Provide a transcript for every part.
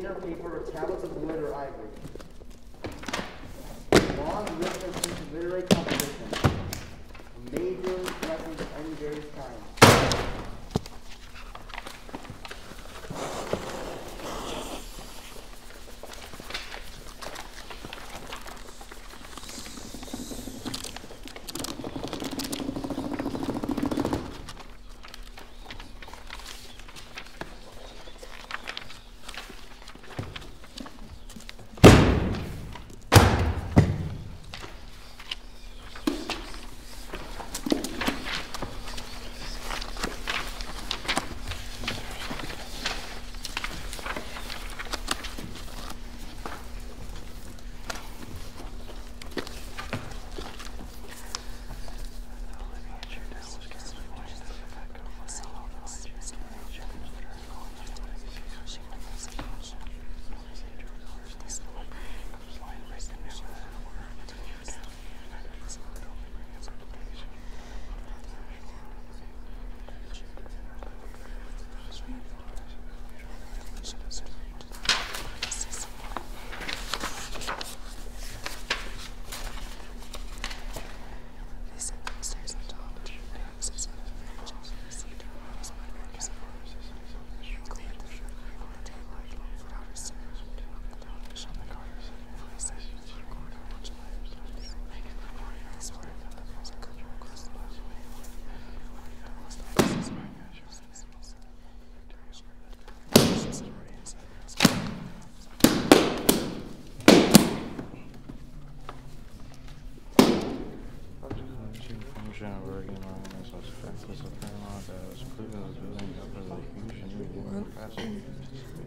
tin or paper or tablets of wood or ivory. Long references to literary composition. Major references of any various kinds.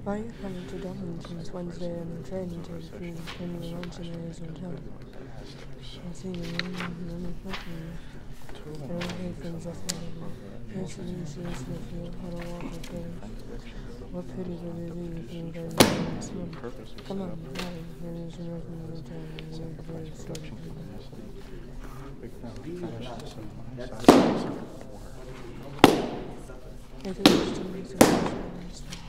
Why are you coming to Dublin since Wednesday and the train you take between the lunch and the Asian town? I see you only fucking I don't hate things that's funny. What pity do they leave you guys in this one? Come on, you're just making the time and you're very destruction. I think it's too easy to understand.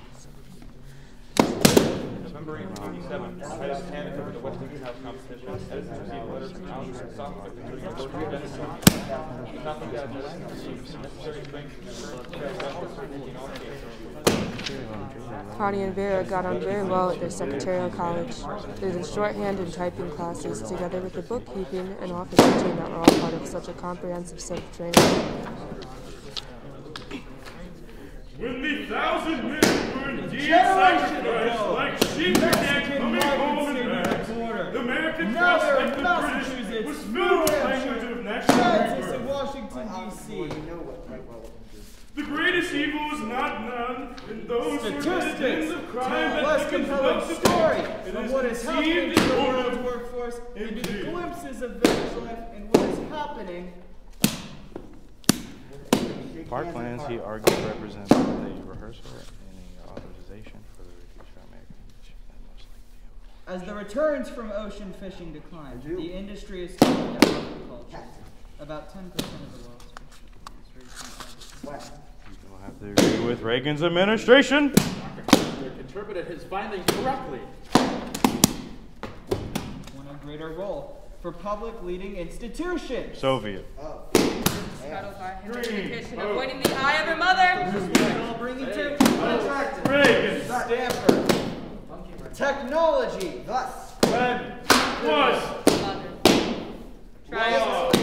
November 1827, Titus Tanner covered the West League House competition. Edison received letters from Alger and Sophocles including a rotary of Edison. Sophocles received the necessary strength in the first place. Connie and Vera got on very well at their secretarial college. Through the shorthand and typing classes, together with the bookkeeping and office routine that were all part of such a comprehensive set of training. When the thousand men were indeed sacrificed like sheep and coming home in bags, the American trust of the British was filled with language of national in Washington, D.C. The greatest evil is not known in those statistics of crime that can tell a story of what has happened to the world's workforce and the glimpses of village life and what is happening. Parklands, he argued, represents the rehearsal and the authorization for the future American fishing. As the returns from ocean fishing decline, the industry is slowing down agriculture. About 10% of the world's fishing industry. You'll have to agree with Reagan's administration. Dr. Hitler interpreted his findings correctly. Won a greater role for public leading institutions. Soviet. Titled by Green, avoiding the eye of her mother. Bringing to contract. Reagan. Stanford. Technology. Thus. Red. Was. Trials.